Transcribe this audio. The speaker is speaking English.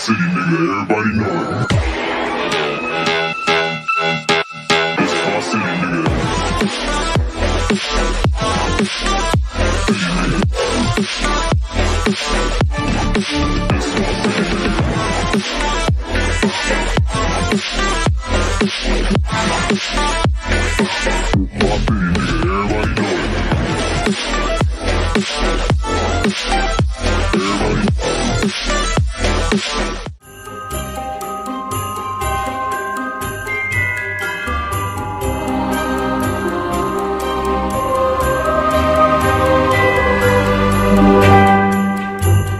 city, nigga, everybody know it. This is my city, nigga. Everybody know it.